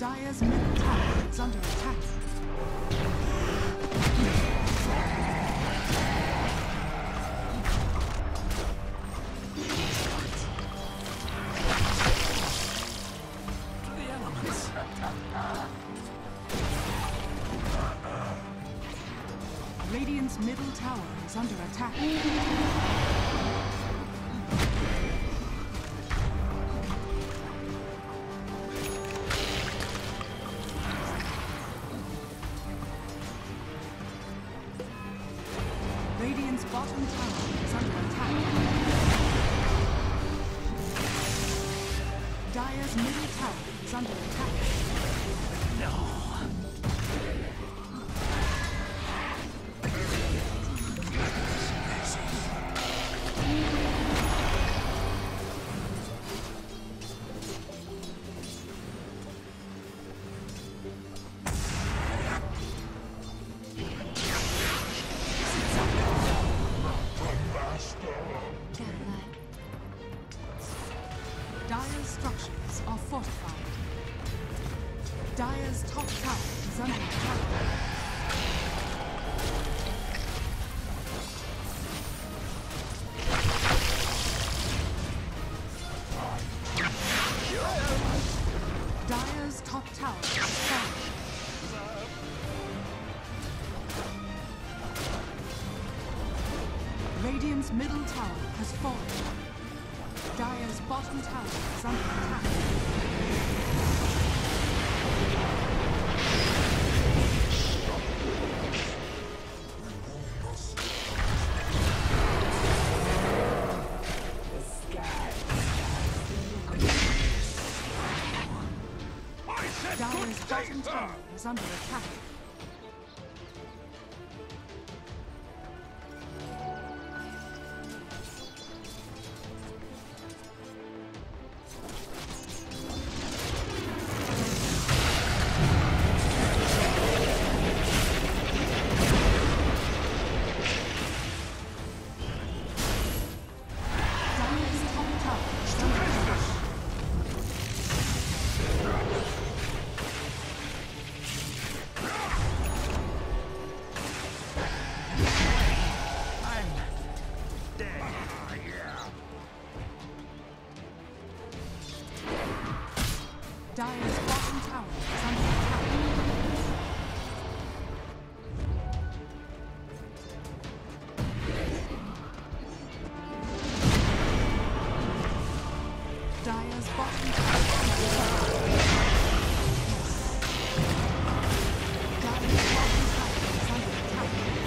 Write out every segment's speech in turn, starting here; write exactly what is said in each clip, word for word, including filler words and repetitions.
Dyer's middle tower is under attack. Radiant's middle tower is under attack. Radiant's bottom tower is under attack. Dire's middle tower is under attack. No. Dire's structures are fortified. Dire's top tower is under attack. Dire's top tower is falling. Radiant's middle tower has fallen. Dire's bottom tower is under attack. The sky. Dire's bottom tower is under attack. Dire's bottom tower is under attack. Dire's bottom tower is under attack.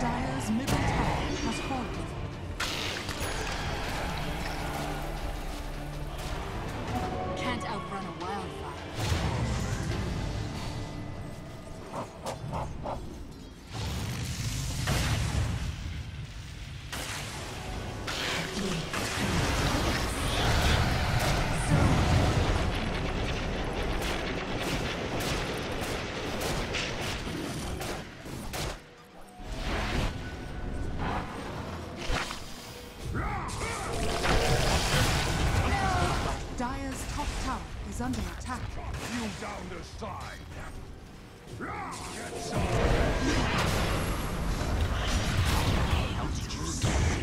Dire's middle tower has fallen. Can't outrun a wildfire. is under attack. You down the side. Get some. How did you stop me?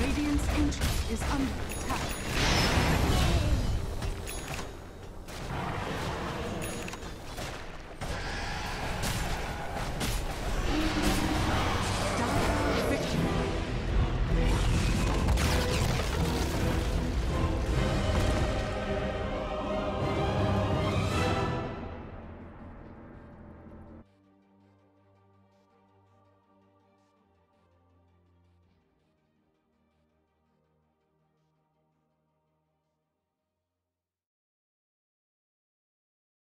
Radiant's entry is under.